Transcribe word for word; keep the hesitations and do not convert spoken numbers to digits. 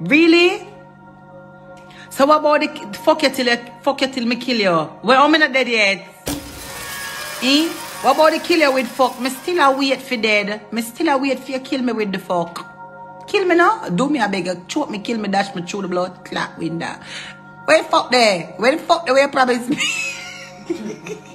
Really? So what about the fuck you till fuck you till me kill you? Well, I'm not dead yet. Eh? What about the kill you with fuck? Me still a wait for dead. Me still a wait for you kill me with the fuck. Kill me now? Do me a beggar. Choke me, kill me, dash me through the blood, clap window. Where the fuck there? Where the fuck the way problem is me?